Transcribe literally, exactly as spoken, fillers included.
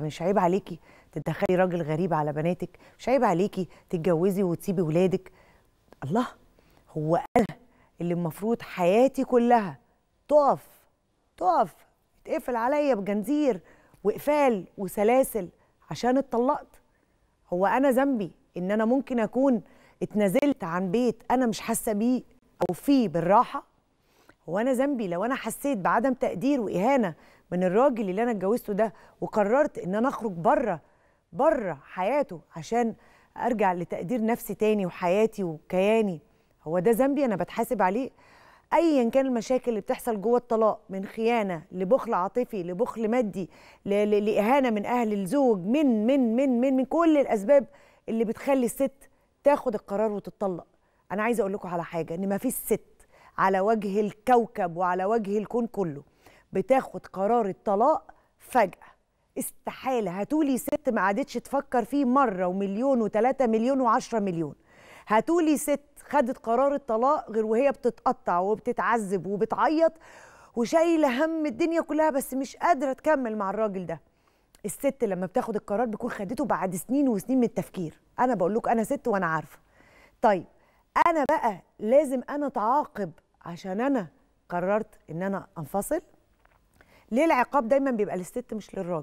مش عيب عليكي تتدخلي راجل غريب على بناتك؟ مش عيب عليكي تتجوزي وتسيبي ولادك؟ الله، هو انا اللي المفروض حياتي كلها تقف تقف تقفل عليا بجنزير واقفال وسلاسل عشان اتطلقت؟ هو انا ذنبي ان انا ممكن اكون اتنازلت عن بيت انا مش حاسه بيه او فيه بالراحه؟ هو انا ذنبي لو انا حسيت بعدم تقدير واهانه من الراجل اللي انا اتجوزته ده وقررت ان انا اخرج بره بره حياته عشان ارجع لتقدير نفسي تاني وحياتي وكياني؟ هو ده ذنبي انا بتحاسب عليه؟ ايا كان المشاكل اللي بتحصل جوه الطلاق، من خيانه لبخل عاطفي لبخل مادي لاهانه من اهل الزوج، من من من من من كل الاسباب اللي بتخلي الست تاخد القرار وتتطلق. انا عايزه اقول لكم على حاجه، ان ما فيش ست على وجه الكوكب وعلى وجه الكون كله بتاخد قرار الطلاق فجأة، استحالة. هاتولي ست ما عادتش تفكر فيه مرة ومليون وثلاثة مليون وعشرة مليون. هاتولي ست خدت قرار الطلاق غير وهي بتتقطع وبتتعذب وبتعيط وشايلة هم الدنيا كلها بس مش قادرة تكمل مع الراجل ده. الست لما بتاخد القرار بيكون خدته بعد سنين وسنين من التفكير. أنا بقول لكم أنا ست وأنا عارفة. طيب أنا بقى لازم أنا أتعاقب عشان أنا قررت إن أنا أنفصل؟ ليه العقاب دايما بيبقى للست مش للراجل؟